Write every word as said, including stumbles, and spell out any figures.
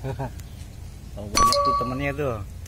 Oh, banyak tuh temennya tuh.